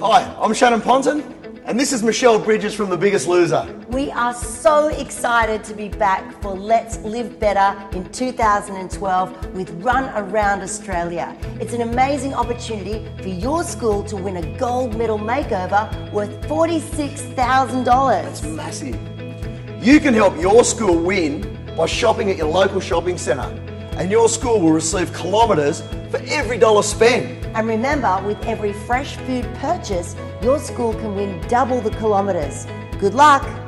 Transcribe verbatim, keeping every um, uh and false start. Hi, I'm Shannon Ponton, and this is Michelle Bridges from The Biggest Loser. We are so excited to be back for Let's Live Better in two thousand twelve with Run Around Australia. It's an amazing opportunity for your school to win a gold medal makeover worth forty-six thousand dollars. That's massive. You can help your school win by shopping at your local shopping centre, and your school will receive kilometres for every dollar spent. And remember, with every fresh food purchase, your school can win double the kilometres. Good luck!